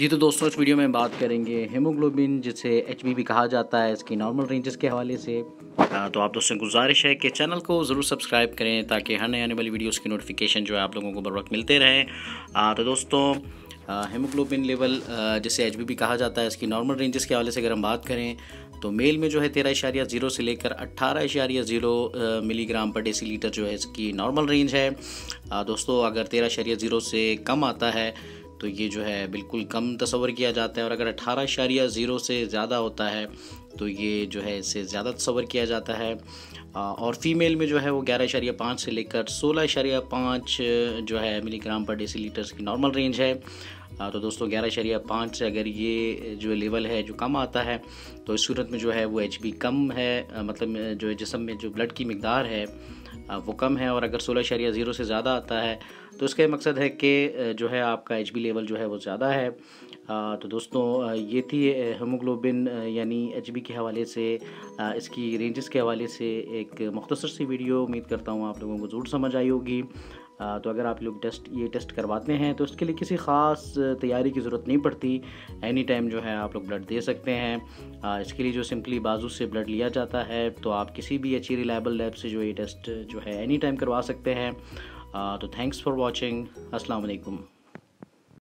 जी तो दोस्तों इस वीडियो में बात करेंगे हीमोग्लोबिन जिसे HB भी कहा जाता है, इसकी नॉर्मल रेंजेस के हवाले से। तो आप दोस्तों गुजारिश है कि चैनल को ज़रूर सब्सक्राइब करें ताकि हर नए आने वाली वीडियोस की नोटिफिकेशन जो है आप लोगों को बर वक्त मिलते रहें। तो दोस्तों हीमोग्लोबिन लेवल जिसे HB भी कहा जाता है, इसकी नॉर्मल रेंजेस के हवाले से अगर हम बात करें तो मेल में जो है 13.0 से लेकर 18.0 मिलीग्राम पर डेसीलीटर जो है इसकी नॉर्मल रेंज है। दोस्तों अगर 13.0 से कम आता है तो ये जो है बिल्कुल कम तस्वर किया जाता है, और अगर 18.0 से ज़्यादा होता है तो ये जो है इससे ज़्यादा तस्वर किया जाता है। और फीमेल में जो है वो 11.5 से लेकर 16.5 जो है मिलीग्राम पर डेसीलीटर की नॉर्मल रेंज है। तो दोस्तों 11.5 से अगर ये जो लेवल है जो कम आता है तो इस सूरत में जो है वो HB कम है, मतलब जो जिस्म में जो ब्लड की मकदार है वो कम है। और अगर 16.0 से ज़्यादा आता है तो इसका मकसद है कि जो है आपका HB लेवल जो है वो ज़्यादा है। तो दोस्तों ये थी हीमोग्लोबिन यानी HB के हवाले से, इसकी रेंजेस के हवाले से एक मुख्तसर सी वीडियो। उम्मीद करता हूँ आप लोगों को ज़रूर समझ आई होगी। तो अगर आप लोग ये टेस्ट करवाते हैं तो उसके लिए किसी ख़ास तैयारी की ज़रूरत नहीं पड़ती, एनी टाइम जो है आप लोग ब्लड दे सकते हैं। इसके लिए जो सिंपली बाजू से ब्लड लिया जाता है, तो आप किसी भी अच्छी रिलायबल लैब से जो ये टेस्ट जो है एनी टाइम करवा सकते हैं। तो थैंक्स फॉर वॉचिंग, अस्सलाम वालेकुम।